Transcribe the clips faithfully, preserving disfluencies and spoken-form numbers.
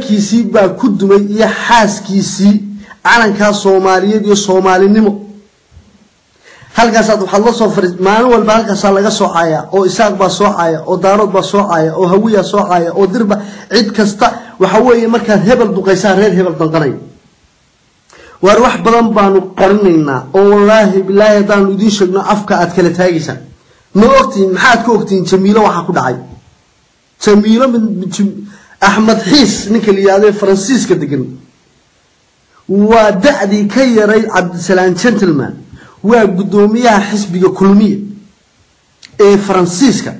kiisi baa ku dumay iyo xaaskiisi calanka Soomaaliyeed iyo Soomaalinimo halkaas aad waxa la soo fariis maalin walba halkaas laga soo caaya oo isaaq ba soo caaya oo daarood ba soo caaya oo hawiya soo caaya oo dirba cid kasta waxa weeye marka hebel duqaysan reer hebel danqanay war wax badan baanu qarinaynaa oo wallaahi bilaahi daan u diishno afka aad kala taagaysan ma ogtiin maxaad ku ogtiin Jamiilo waxa ku dhacay Jamiilo أحمد حيس نكلي هذا فرانسيس كتجن ودعدي كيري عبد السلام جنتلمان وقدوميها حسب كلمية إيه فرانسيس كا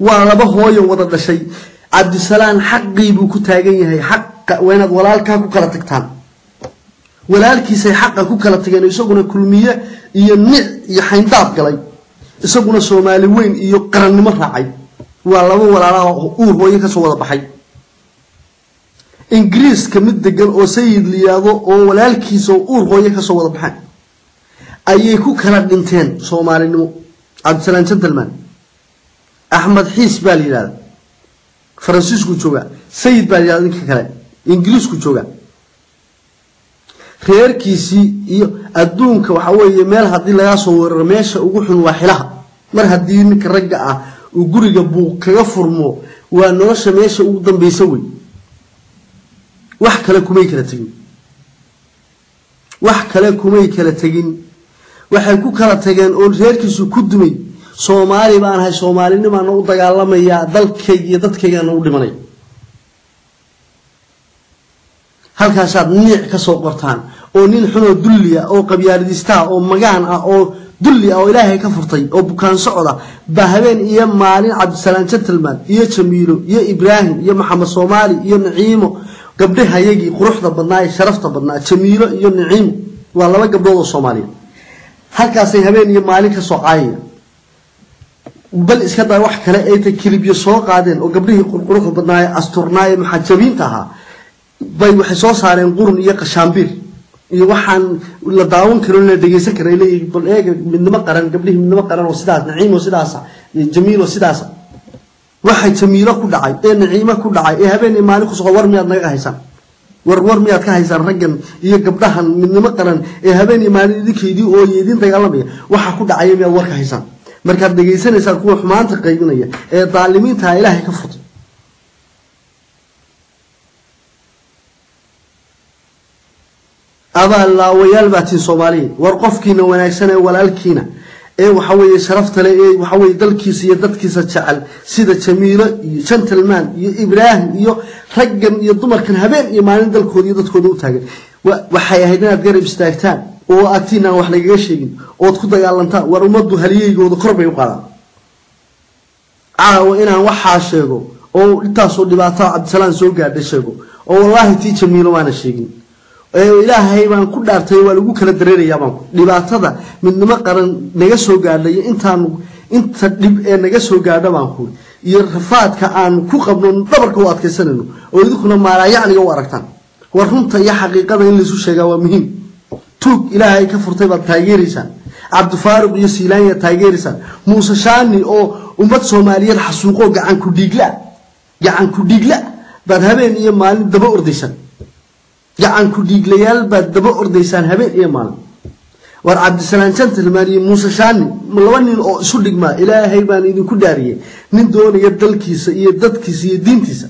ولا بهواي وضد شيء عبد السلام حقي بكتاجينها حق وين ولا الكاكو كلاتكتان ولا الكيسي حق كوكلاتجان يسوقنا كلمية ينع يحينطاب كلاي يسوقنا سومالي وين يقرن مرعي ولا ولا لا أوه ويكسو بحي إنجليز كمد دجال أو سيد لياضو أو والكيس أو أورغوية كصور بحن أيكو كرد إنتين صومالينو عبد السلام جنتلمان أحمد حيس باليلاد فرانسيس كوتشوغا سيد باليلاد ككلا إنجليز كوتشوغا خير كيسي أدون كوحوي مال هدي لا صور رماش وروح واحلها مر هدين كرجع وجرج أبو كيفرمو ونرش ماش وقدم بيسوي وحكى لكم أي كلاتين، وحكى لكم أي كلاتين، وحكوا كلاتين أول ذلك سكودمي سومالي بان هاي سومالي نما نوضع على ما يعدل كي يدت كي أنا أقول مني هل كاسات نيع كسوق برتان أو نينحنا دليا أو قبيار ديستا أو مجان أو دليا أو إلهي كفرطي أو بكان صعدة بهبين إيه مالين عبد السلام جنتلمان إيه تميلو إيه إبراهيم إيه محمد سومالي إيه نعيمو قبلها يجي قروحنا بناء شرفنا بناء تميلة ينعيم والله ما قبلوا الصومالي هالكاسي هبين يمالك الصعاية بل إسكتنا واحد كلا أي تكلب يسوق قاعدين وقبله يقول قروحنا بناء أستورناي محجبين تها بين حساس على نقول يق شامبير يوحن ولا داون كلنا دقيسك ريلي يقول إيه من نمقرن قبله من نمقرن وسداس نعيم وسداس جميل وسداس waxay tamiilo ku dhacay ee naciima ku dhacay ee habeenay maalin ku soo war miyaad naga haysan war war miyaad ka haysan raggan iyo gabdhahan midnimo qaran ee habeenay maalin idinkeedii oo yeedin dagaalamay waxa ku dhacay miyaad war ka haysan markaad dhageysanaysaa kuwa xumaanta qaybinaya ee daalimiinta Ilaahay ka furtay aba la wayalbaati Soomaali war qofkiina wanaagsan ee walaalkiina ee waxa weeye sharafta leh ee waxa weeye dalkiisa iyo dadkiisa jecel sida Jamiilo iyo Gentleman iyo Ibrahim iyo raggan iyo dumarkan habeen iyo maalin dalkooda iyo dadkooda u taagan waxay ahayd inaad garab istaagtaan oo aadina wax lagaga sheegin oo ku dagaalantaa war umadu haliyayooda qorbay u qaadaan aaw inaan waxa sheego oo intaas oo dhibaato Cabdisalaam soo gaadhay sheego oo wallahi tii Jamiilo waana sheegin Ilaahay baan ku dhaartay waa lagu kala dareerayaa baan dhibaatada midnimo qaran naga soo gaadhay intaan inta dib ee naga soo gaadhay baan ku iyo rafaadka aan ku qabno dabarka oo adkaysanayno oo idinku maarayaan iga waragtaan war runta iyo xaqiiqada in la isu sheega waa muhiim tuug Ilaahay ka furtay baa taageeraysan Cabdu Faaruq iyo Siilaanya taageeraysan Muuse Shaani oo ummad Soomaaliyeed xasuuqo gacan ku dhigla gacan ku dhigla bad habeen iyo maalin daba ordaysan جعان كوديك ليال بعد دبوا أرديسان هبين إيمان ور عبد السلام جنتلماني موسى شاني ملواني صدق ما إلهي بان إني كداريه من دون يدل كيس يدد كيس يدين كيس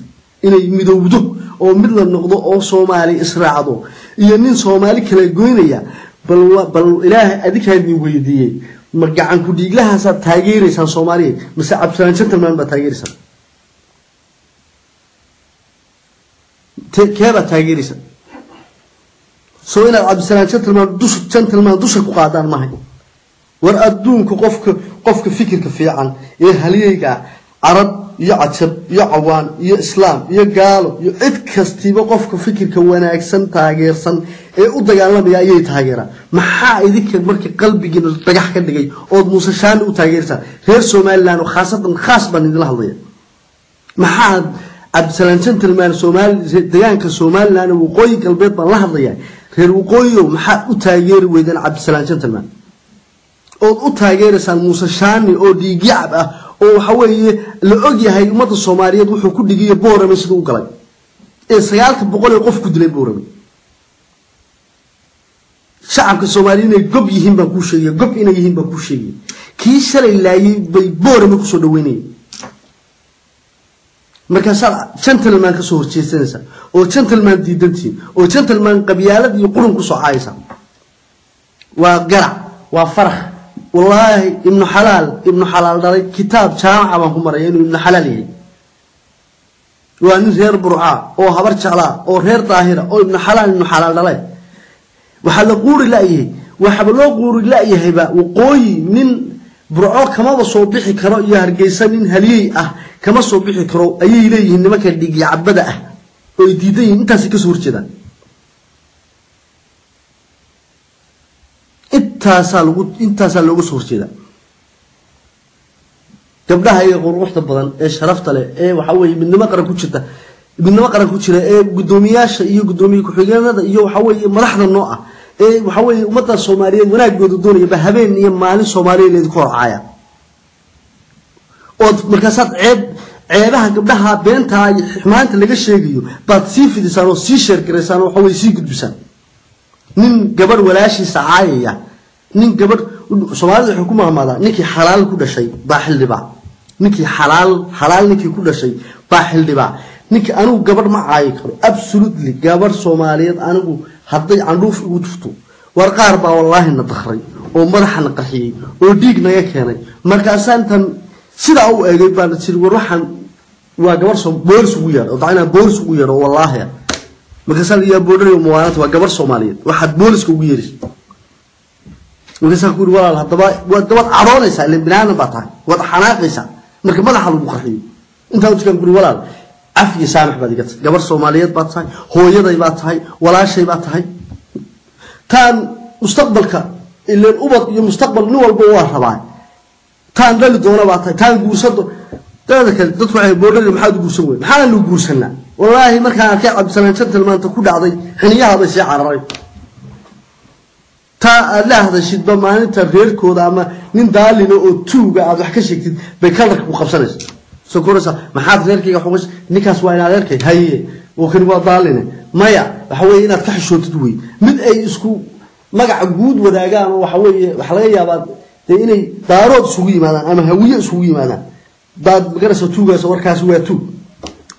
إني مدوبدو أو مثل النقض أو صومالي إسراع ضو يعني صومالي كلا جوينيا بل بل إلهي أديك هذي ويديه مرجعان كوديك لها صار تاجريسان صومالي بس عبد السلام جنتلمان بتاجريسان كيف تاجريسان سوينا عبد السلام جنتلمان دوش جنتلمان دوش كقاعدان معي ورأدون كقفك قفك فكر كفيه عن يهليجا عرب يعتب يعوان يإسلام يقالوا يتكستي بقفك فكر كوانا أكسن تاجر سن أوضع الله بيأي تاجرة محا إذا كبرك قلبي جن تجح كده جاي أو مسشان أو تاجر سن غير سومال لأنه خاصة خاصة من اللحظة محا عبد السلام جنتلمان سومال ديان كسومال لأنه وقوي كالبيت من اللحظة هل وقويهم حق تاجر ويدن عبد السلام جنتلمان أو تاجر سان موسى شاني أو دي جعبة أو حوي لأجي هاي مدة الصومالية وحكود دي بورة مسدوق قلب إسرائيل بقول القف كدلي بورم شعب الصوماليين يجب يهم بكوشي يجب إن يهم بكوشي كيس لا يبي بورم يقصد ويني مركزا جنتلمان كسور جيسنسا أو جنتلمان ديدنتين أو جنتلمان قبيلة يقولون كسر عايزة وقرع وفرح والله ابن حلال ابن حلال ده كتاب شاعر وهم رأيين ابن حلالي وأنه غير برعاء أو هبر شعلاء أو غير طاهرة أو ابن حلال ابن حلال ده وحلو قور لأيه وحبلو قور لأيه هبا وقوي من برعاء كما وصوبحي كرؤية هرجيسان هليه أه كما صوبحي كرو أي ليه إنما كان دقي عبده أو يديدين أنت سكسور كذا أنت سالو أنت سالو كسور كذا قبلها يقول روح تبضن إيش شرفت له إيه وحوي من ما قرأ كتشته من ما قرأ كتشله إيه قدومياش إيه قدومي كحجان هذا إيه وحوي مرحنا النوعة إيه وحوي متى الصوماليين وناك جدودون يبهبين يمالي الصوماليين يذكر عيا مركزات عيب عيبها قبلها بينتها حمانت اللي قش يجيو بتصير في دسانو سي شركة دسانو حوالي سي قدوسان نين قبر ولاشي سعاية نين قبر سؤال الحكومة ماذا نكى حلال كل شيء باحل دباع نكى حلال حلال نكى كل شيء باحل دباع نكى أنا قبر ما عايق خلو absolutely قبر سوماليات أنا جو هذا عنروف وتفتو ورقاربا والله نتخري ومرح نقحي وديقنا يكيني مركزان تن سيدا أو أجيبان تصير وروحن وجبرسو بورس وير وضعنا بورس وير والله يا مقصر يا بوري وموانات وجبرسو ماليد واحد بورس كويرش مقصر كور ولا هالطبع والطبع عرانيس اللي بنانا بطع وحناقيس مركب ما لحلو مخفي أنت قلت كم كور ولا عفي سامح بدي قلت جبرسو ماليد بطعي هو يضي بطعي ولا شيء بطعي كان مستقبلك اللي الأبط يمستقبل نور بوار طبعا كان لا يدور بعطي كان جوسته ذاك تطلع بورد محاد جوسوي محال جوسنا والله ما كان كعب سنة سنة لما تكون عضي حنيها بس يعرّي تا لا هذا الشيء بما أن تغير كودا ما من دالنا أو تو قاعد حكش كده بيكلك مخبصنش سكورسا محاد غير كي حوش نكاس وين غير كي هي وخلوا دالنا ما يا حوينا تحش شو تدوي من أي سكو ما قعود ولا جا وحوي وحليا بعد إني دارود سوي معنا أما هوية سوي معنا بعد بجلس توجا صور كاسوي تو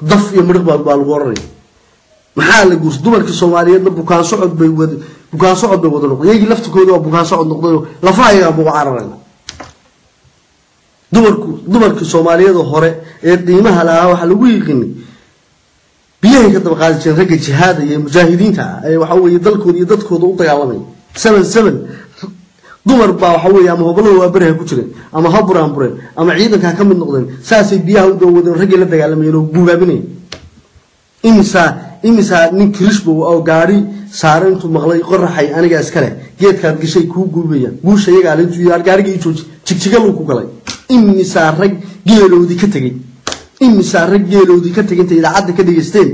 ضف يمرق بالوري محل جوز دمر كسومالي نبوا كان صعد بيود بكان صعد بيودنو يجي لفت كده بكان صعد نقدرو لفايا أبو عرنا دمر كو دمر كسومالي ده هراء إديمه هلا وحلوي قني بيه كده بقى الجنرج الجهاد المجاهدين تاع وحوي يضل كود يضد كود وطي عالمي سبن سبن دمر بقى حوي أما هبلوا أبره كتير أما هبران برين أما عيدك هكمل النقدين ساسي بيها ودود الرجال ده يعلم يلو بوابني إمسا إمسا نكرش بو أو جاري سارن تو مغلي قرر حي أنا جالس كله جيت كان كشيء كوب جوبيا جوش شيء قالين تو يار جاري يجوج تك تكلو كوكلاي إمسا رج جيلو دي كتجي إمسا رج جيلو دي كتجي أنت إذا عاد كده يستين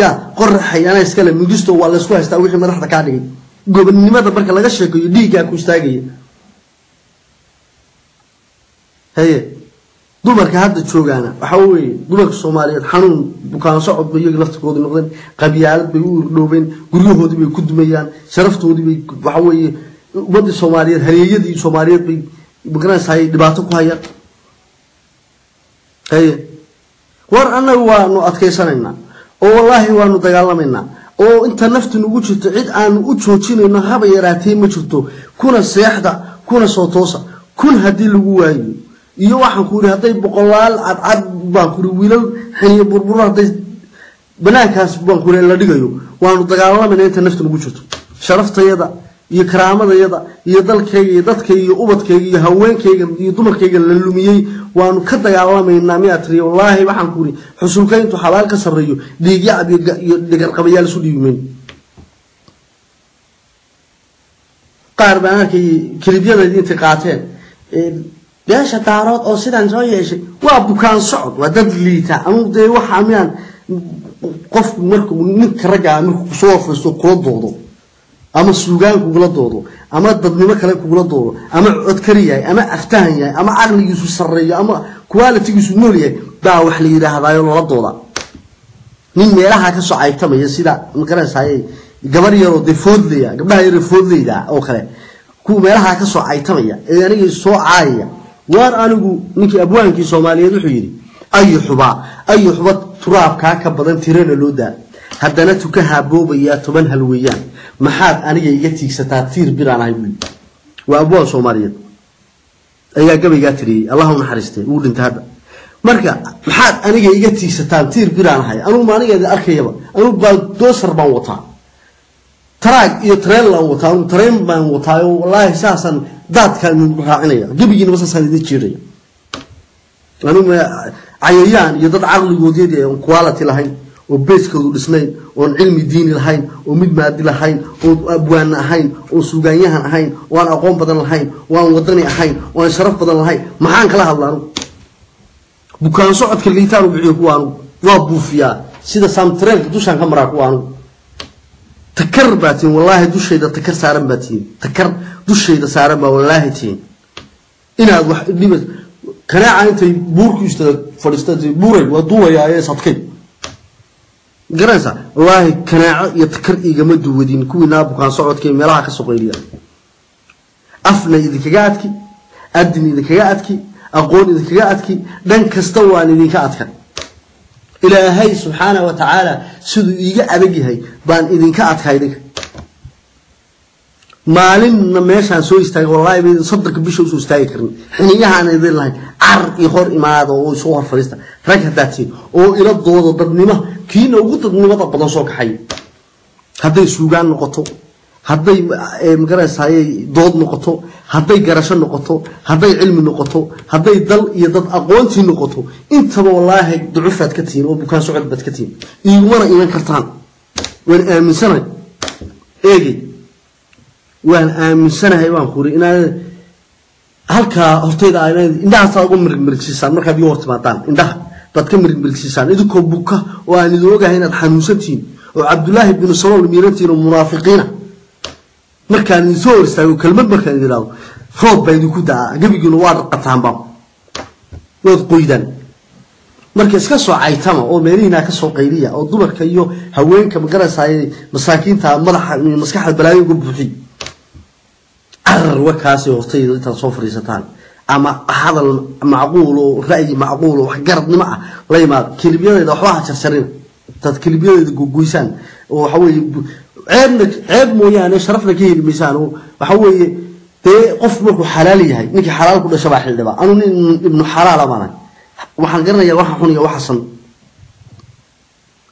يا قرر حي أنا جالس كله مجلسه ولا سواه استويح ما راح تكاني قبل نماذج بركة لا شيء يديك يا كوستاجي هي دمرك هذا شو جانا حوي دمرك الصوماليات حنون بكان صعب بيجي لفت كود نقدم قبيلات بيقول لوبين قريه هذي بيكود ميان شرفته هذي بي حوي ود الصوماليات هريه دي الصوماليات بي بكران ساي دباتك هاي هي ور أنا وانو أتكيسنا والله وانو تجعلنا منا أو أنت نفط نوجه تعد عن وجهتين إنها بيراتين مشتو كون السياحة كون الصوتوسة كون هدي الجواي يواحد كوري هدي بقلال عد عد باكوري ويلل حين بربرة هدي بناكاس باكوري اللي دقيو وأنا تجارة من أنت نفط نوجه شرفت يدا يكرامة يدا يدل كي يدت كي يقبض كي يهون كي يدمر كي لللمية وأنا كده يا الله من ناميات ري والله بحن كوري حسوكين تحلال كسر ريو ديجي عبي ديجي القبيلة سودي يومين قاربنا كي كريبيا ذي تقاطين ليش تعرض أو سيد أنجاي إيش وأبو كان صعد ودللي تا أمو ده وحاميان قف مركب نكرجع نك صوف السوق ضوضو أما السلوجان كقول الضوضو أما الضبن ما كلا كقول الضوضو أما أذكرية أما أفتانية أما عقل يسوس الرية أما كوالتي يسوس نورية باع وحلي ده هذا يلا الضوضة من ميلها كسوع أيتام يسيدا مكان ساي جبر يرو دفود ليه جبنا يرفود ليه أو خلاص كو ميلها كسوع أيتام يا يعني سوع عاية وار أنا نك أبوان كي سومالي يروحيني أي حبا أي حبا تراب كاك بدن تيرن اللودا هدنا تكها بوبيا تمن هالويا محاد أنا يجيتيك ستاتير برا عيوني وأبوان سومالي أي جبي جاتري اللهم حرسته قول أنت هذا مركا محاد أنا جيجتي ستانتير قران هاي أنا ما أنا جد أخيبا أنا بالدوس ربع وطع تراك يترين لا وطع وترين ما وطع والله أساسا ذات كان راعيني جبي جن بس سند الشيري أنا ما عيان يضد عقل جوديد وقوالة لهين وبيسك ودسنين وعلم الدين لهين ومد مادي لهين وأبوان لهين وسجانيها لهين وأنا أقوم بدل لهين وأنا وطني لهين وأنا شرف بدل لهين معان كلها الله بكان صعد كل يتارو بعيوانو وابوفيا سيدا سامتريل دوشان كمراك وانو تكر باتين والله دوشي دا تكر سارم باتين تكر دوشي دا سارم والله تين إنا الوح اللي بس كنا عانت بورك يشتد فلسطين بوري ودوا يا يا صدقين جرسا والله كنا يتكر إجمد ودين كونا بكان صعد كي ملاك الصقيلية أفنى إذا كجاتك أدني إذا كجاتك أقول إذا كجاتك دنك استوى لذيك أتكن إلهي سبحانه وتعالى سدو إيجا أبجيهاي بان إذا كأتك هيدك ما لم ماشان سوي استاي والله بين صدق بيشو سوي استاي كرن حنيجا عن ذي الله عر يخور إماده وصور فريستا فكر داتي أو إلى الضوء ضدني ما كين وجود ضدني ما طب نصوك حي هذا يسوقان نقطه هذي مقرأس هاي ضد نقطه هذي جرش نقطه هذي علم نقطه هذي ضل يضد أقوانت نقطه أنت والله ضعفت كتير وبكان صعبت كتير يورا إيمان كرتان وأنا من سنة أجي وأنا من سنة هاي وأنا خوري أنا هالكا هفتي ده أنا إنها صارقوم مرق مرقسيسان مركب يورت معتان إنها بتكمل مرق مرقسيسان إذا كبوكا وأنا دوجا هنا الحنوساتين وعبد الله بن سلام الميرتين ومرافقينه مركان يسوي استعمل كلمة مركان يلاو خوب بينو كده جب يقولوا وارد قطعان بام وارد قيدا مركز كسر عيتامه أو مارينا كسر قيرية أو دمر كيو هواين كمجرس هاي مساكين تاع مرح من مسكح البلاوي جبهي أر وكاسي وطي تصفر يستان أما هذا معقول ورأي معقول وحجرد نمع رأي ما كلبيان إذا واحد شرسرين تات كلبيان إذا جوجيسان وحوي عيبنا عيب مويان شرفنا كي الميزان وحوي تي قف مركو حلالي هاي نكي حلال كل شبح اللي بقى أنا ابن حلال أمانة وحنقرنا يا واحد حني يا واحد صن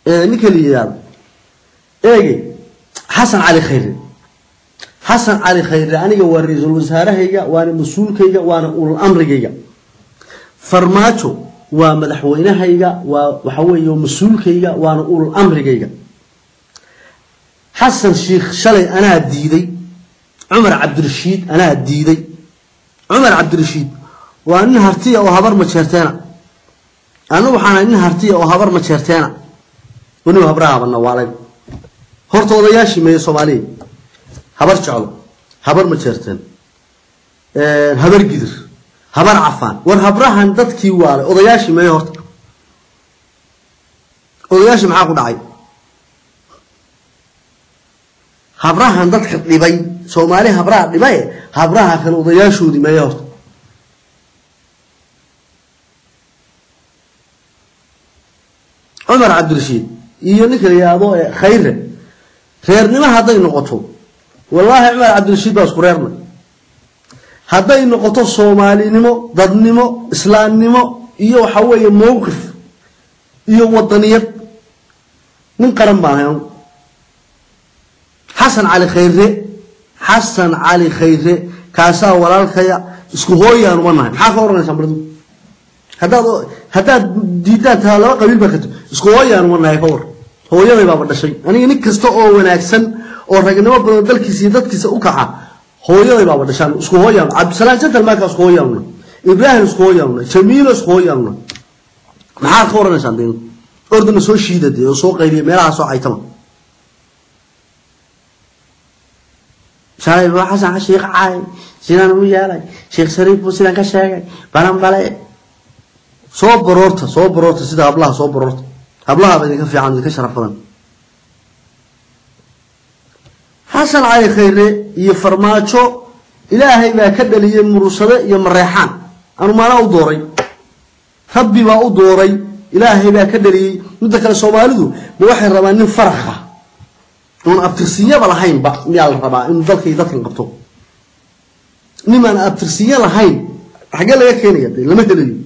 نكي اللي يا إيه حسن علي خير حسن علي خير أنا جوا الرجال وزهره هي وأنا مسؤول كي وأنا أول الأمر كي فرماتو ومدحوينه هي وحوي يوم مسؤول كي وأنا أول الأمر كي حسن شيخ شلي أنا الديدي عمر عبد الرشيد أنا الديدي عمر عبد الرشيد وأنا هرتية وهبر ما شرتنا أنا وحنا إن هرتية وهبر ما شرتنا ونوه برا بنا وعلي هرت ولا ياشي ما يصوب عليه هبر شعله هبر ما شرتنا هبر قدر هبر عفان ورهبرها ندت كيوال ولا ياشي ما يهرت ولا ياشي معاكو دعي هبراها ندخل لبي سومالي هبراها لبي هبراها كانوا ضياشوا دي ميار عمر عبد الرشيد يونيك يا أبو خير خيرنا ما هذا النقطة والله عمر عبد الرشيد بس قررنا هذا النقطة سومالي نمو ضد نمو إسلام نمو يو حوي موقف يو وطنية من قرن معهم حسن علي خيره حسن علي خيره كاسا ولا الخيا اسكوهويا نوانها حافة ورنا سامردو هذا هذا ديدات هلا قبيل بكتو اسكوهويا نوانها فور هو يبي بابا دشي أنا يعني كستو وناكسن أو رجناه بدل كيسيدات كيس أوكعة هو يبي بابا دشان اسكوهويا عبد السلام جدل ما كاسكوهويا ونا إبراهيم اسكوهويا ونا شميل اسكوهويا ونا حافة ورنا سامردو أردن سو شيدة دي سو غيري ملا سو عيتما شايف حسن شيخ عاي سيدان وياي شيخ شريف وسيدان كشاي بلان بلاي صوب برورته صوب برورته سيدا أبلاه صوب برورته هبلها بدي كفي عن كشرف قرن حسن علي خير يفرماتشو إلهي ما كده لي مرسلة يمريحان أنا ما أنا أدوري ربي ما أدوري إلهي ما كده لي نذكر سوالده بواحد ربان فرخة من أبترسية بالحين بق ميال ربان من ذلك يذكر قطو نما أنا أبترسية لحين حاجة لا يكيني قدي لما تدري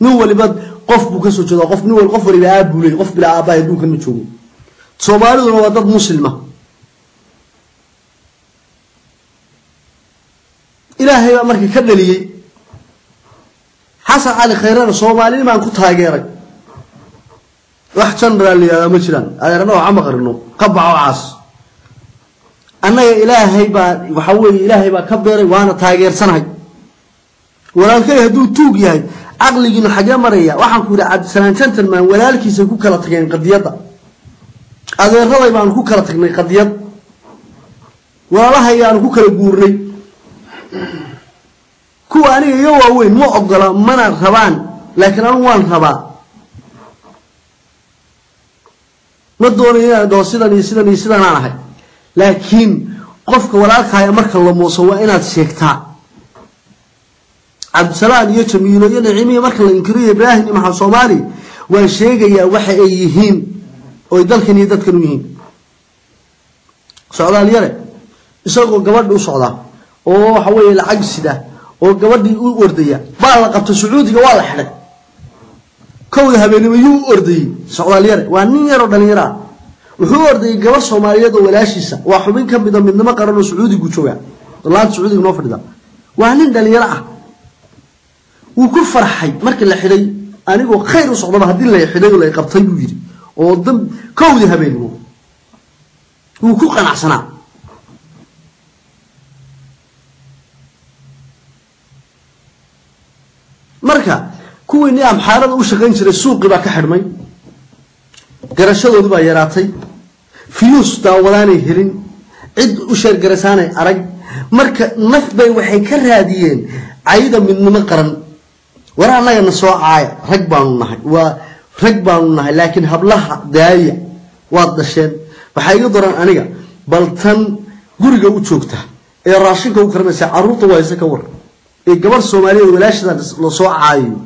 نو اللي بد قف بكسو كذا قف نو القف اللي بيعاب بلي قف بلا عباية دون كم تشوفه سوالده نوادات مسلمة إلهي ما مركي كذا لي حسن على خيرنا صومالي ما نكون تاجرك راح تنبر اللي هذا مثلاً أنا نوع عمقرنه قبعة وعاص أنا إلهي با وحول إلهي با كبر وأنا تاجر سنة ولا كله هدول توجيه أغلى إنه حاجة مرية واحد كده عد سنة شنت الماء ولا لك يسكوك على تجين قضيته هذا الرضي ما نكون على تجين قضيته ولا هي أنا كوك الجوري كواني يواوين مو أقلا من الخبان لكن أنا وان خبا ما دوري دوسيدا نيسيدا نيسيدا أنا هاي لكن قفك ولا خايا مرك الله موسوى إن الشيكتا عبد السلام يجميل ينعمي مرك الله إنكري إبراهيم مع صومالي وشيء يا وحي أيهين ويدلك نيدت كلمين سعلا ليرى يسوق قبل وسعلا أو حوالي العجز ده أو جوادي أوردية بالقبة سعودي جوال حلق كونها بيني ويو أوردي سعودية وأني أرد أني را وهو أوردي جوال سومالية ولا شيء وحبين كم بدم من ما قرروا سعودي جوتشوا طلعت سعودي نوفر ده وأني دلني را وكفر حي مركل الحلي أنا جو خير سعودة هدين لا يحلي ولا يقبطي ويجري وضم كونها بينه وكوكا عسنا marka kuwii niyaam xaalada u shaqeyn jiray suuqiba ka xirmay garashadoodu baa yaraatay fiyus daawadaanay helin cid u sheer garasaanay arag marka nafbay waxay ka raadiyeen ayda midnimo qaran waraanaga nasoo caay rag baan nahay waa rag baan nahay laakiin hablaha daaya waad dhasheen waxa iga daran aniga bal tan guriga u joogta ee raashinka u karmaysa caruurta waa isa ka war الجبر الصومالي ولاش لصوع عايو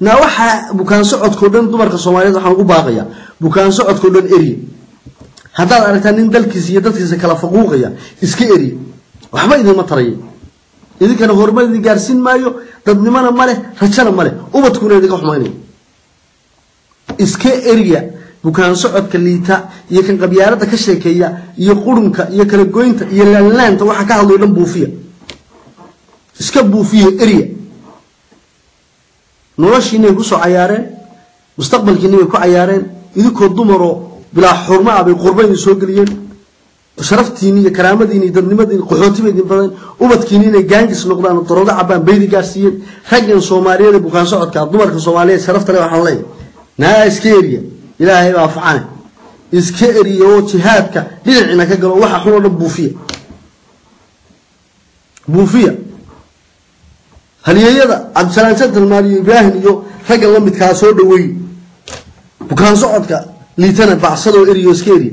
نوحة بكان سعد كلن دمر كصومالي ده حنقول باقية بكان سعد كلن إري هذا أرتنين دل كزيادات كزكلا فقوقية إسكيري وحبايد المطرية إذا كانوا غربان دي جارسين مايو تبني ما نماله رشنا ماله وما تكون هذيك حماني إسكيريا بكان سعد كليتا يكن قبيارته كشيكية يقولون ك يكن جوينت يلالان توحى كهلو يلبو فيه اسكبوا فيه إريا نورش إنه يقصوا عيارين مستقبل كنيه يكون عيارين إذا كدمروا بلا حرمة بالقربين يسوقلين شرفتيني كرامتيني درنمتيني قحوتيني بدن وبتكيني جانجس نقدان الطرودة عبان بيدي جاسين حاجة سومالية بوكان سعد كدمر كسومالية شرفت له حلي ناس كيريا إلهي وافعان إسكيريا وتهابك ليلعنا كجروا واحد حول بوفية بوفية هل يهذا عبد السلام سنت المالي إبراهيم يو رجل لم يتكاسر دوي وكان صعدك ليتنا بعصره إريوس كيري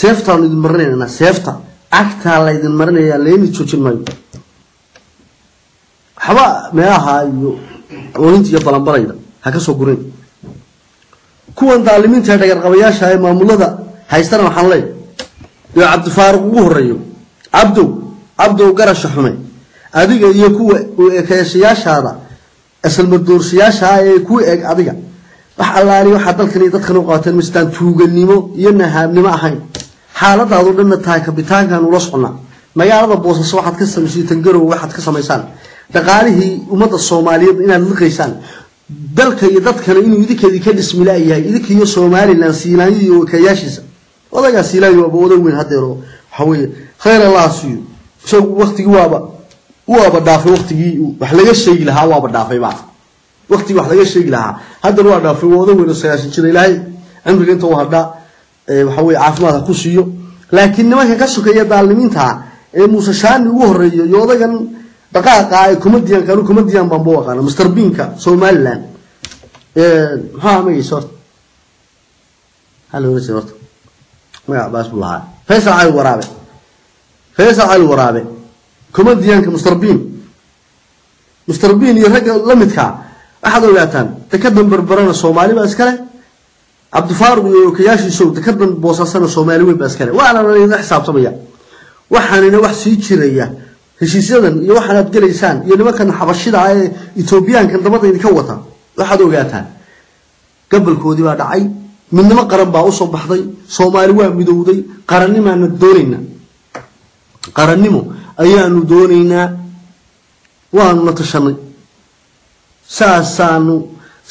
سيفتا ويدين مرنين أنا سيفتا أكتر لا يدين مرنين يا لين يشوفين ماي حوا ما هاي وين تيجي طلع بريدا هكسو قرين كون تعلمين تاعك القبياش هاي ما مولدا هايستنا محلي يا عبد الفارق وهريو عبدو عبدو قرش حمي أديك يكو كيسياش هذا أسلم الدور سياش هاي يكو أديك رح الله لي وحتى الكني تدخلوا قاتل مستان توجنيمو ينها من ما حين حالة هذول من تايك بتاعنا ورصنا ما يعرض بوصص واحد قصة مشي تنجروا واحد قصة ميسان تقاله ومضى الصوماليين إن اللقيسان dalka iyo dadkana inuu idinkeedii ka dhismilaay yahay idinkiyo Soomaaliland Siinaaniyo wakayaashiisa odaga Siinaaniyo waa odag weyn hadeero waxa weeye khayr Allah siiyo soo waqtigi waaba waaba dhaafay waqtigi wax laga sheegi lahaa waaba dhaafay baa waqti wax laga sheegi lahaa haddii waa dhaafay odag weyn siyaasad jiray Ilaahay amriga inta wada waxa weeye caafimaadka ku siiyo laakiin nimanka ka shaqeeya daalimiinta ee Muuse Shaani ugu horeeyo odagan دقائق كوميديان كانوا كوميديان بامبوغا مستر بينكا سومالان ها مي صوت هلو صوت ما باس بالله فيصل علي الورابي فيصل علي الورابي كوميديان كمستر بين مستر بين يرجع لمدكا احد الولايتان تكدم بربران الصومالي باسكري عبد الفار وكياشي سوق تكدم بوصاصنا الصوماليين باسكري وانا حساب طبيعي وحنا وحسي جريه heshiisadan iyo waxaan aad galeysaan iyo nimankan xabashida ay Itoobiyaankan dabada idinka wata waxaad ogaataan gabalkoodii baa dhacay midnimo qaran baa u soo baxday Soomaali waa midowday qarannimaana doonayna qarannimo ayaanu doonayna waanu la tashanay saasaanu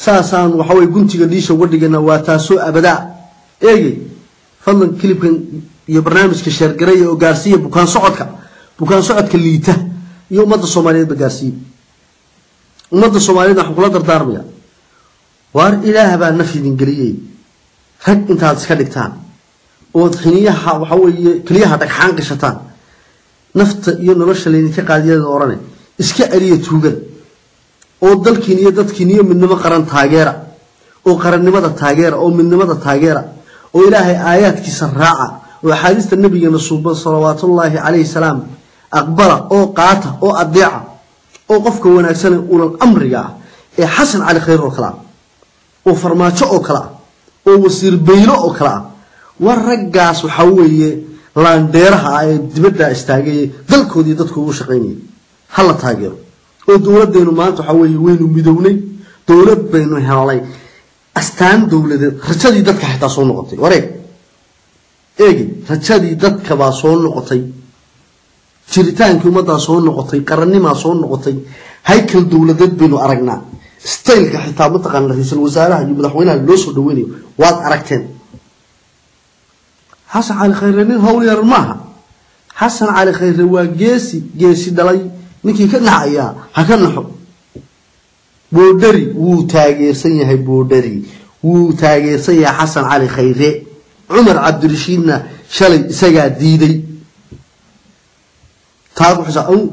saasaan waxa way guntiga dhiisha wadhigana waa taasoo abada eegi fadlan clipkan iyo barnaamijka shargaray oo gaarsiiya bukaan socodka وكان صعد كليته يوم مد الصوماليين بقاسي ومد الصوماليين نحن قلنا دردارميا وار إله بقى النفي الإنجليزي هك أنت هتسكلكتان وتخنيها وحوي كليها تكحان قشتان نفط يوم رش اللي نتقاد يد وراني إسكالية توجل وضل كنية ضد كنية من نما قرن تاجرة أو قرن نما تاجرة أو من نما تاجرة أو إله آيات كسرعة وحديث النبي النصوب صلوات الله عليه السلام أقبله أو قاته أو أضيعه أو قفك ونأسنه أول الأمر يا حسن على خير الخلا أو فرماته أو كلا أو وسير بيله أو كلا والرجع سحويه لانديرها تبدأ استعجي ذلك ودي ذلك وشقيني هلا تاجر ودولة بينه ما تحويه وينه بدوني دولة بينه هلاي أستان دولة خرجت ذلك حتى صون قطي وري إيه رجالي ضد كباسون نقطي شريتان كم داسون نقطي قرني ما صون نقطي هيك الدولة ضد بينو أرجنا استيل كحتى متقن رئيس الوزراء يبدأ حوينا اللوس ودويني واد أرجتين حسن على خيرين هول يرماها حسن على خير وجيسي جيسي دلي نكى كنا عيا هكنا حب بودري وتاجر سيا بودري وتاجر سيا حسن على خيره عمر عبد الرشيدنا شلي سجاد ديدي تعرفوا حسا أو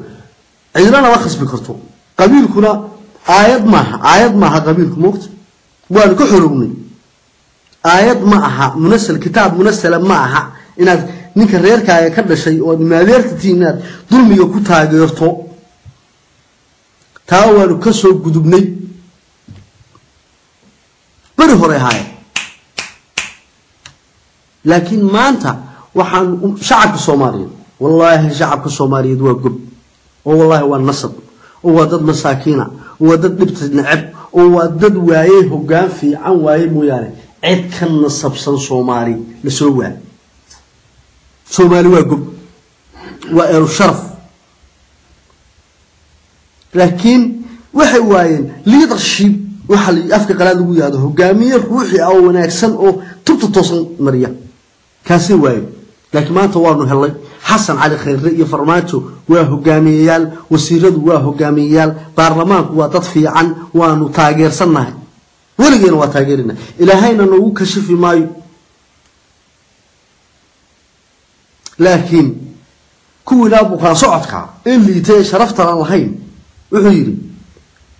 عيرانا وخص بكرتو قبيلكنا عايد معها عايد معها قبيلكم وقت وانكحروني عايد معها منسل كتاب منسل معها إن نكررك على كل شيء وما بيرتدي إن ظلم يكوتها جرتو تاول كسر قدومني برهوري هاي لكن ما أنت وحن شعب الصومالي والله شعب الصومالي دوا جب والله هو النصب هو ضد مساكينة هو ضد لبس النعب هو ضد وعيه وجان في عن وعيه مياري عد كان نصب صن صومالي لسوا صومالي وجب وإرشرف لكن وحي وعين ليدرشيب وحل أفكر قلاد وياده وجامير روحي أو ناكسن أو تبت توصل مريا كاسي واي لكن ما تورنوا هلا حسن على خير رئي فرماته وهجاميال وسيرد وهجاميال برلمان وتطفي عن ونتاجر صنعه ولقينا وتاجرنا إلى هين أنه كشف ماي لكن كل أبو خاصعتك اللي تشرفت على الحين وغيري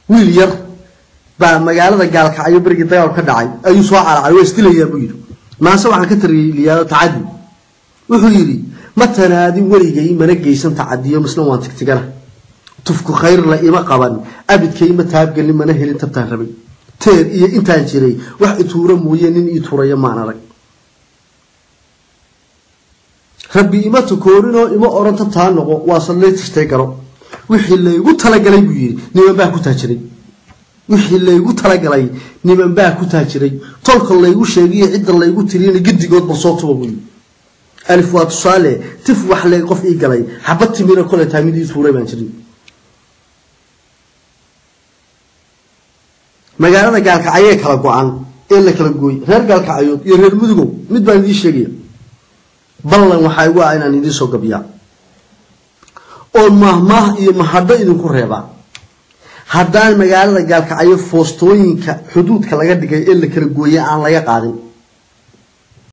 ويلير بمجالات قالك عيوب برجيتيا وكذا أي سواء على عيوب استيليا بيجو ما سوى عن كتر ليا تعدي وحيري متى نادي ولي جاي من جيسن تعدي مثل ما أنت تجرا تفك خير لا إما قبل أبد كيما تعب قال لي ما نهلي تبتهربي تير إيه أنت هنجري واحد يتورا مويا نين يتورا معنا رك ربي إما تكورنا إما أورن تبتهرنا وصليت تشتكروا وحيلي وطلع جاي بيجي نبى باكو تهجري وحي اللي يقول ترى قلي نبى باكو تاجري طلق اللي يقول شيء عد اللي يقول تريني جد جد بصوته وبوي ألف واتسالة تفوح اللي يقف إيه قلي حبتي من كل تعميدي صورة بنشري magaalada gaalkacyo kala go'an ee la kala gooy reer gaalkacyo iyo reer mudugo mid baan idin sheegay ballan waxa ay waa inaan idin soo gabiya oo mahmah iyo mahadda idin ku reeba haddaan magaalada gaalkacyo foostooyinka xuduudka laga dhigay ee la kala gooyay aan laga qaadin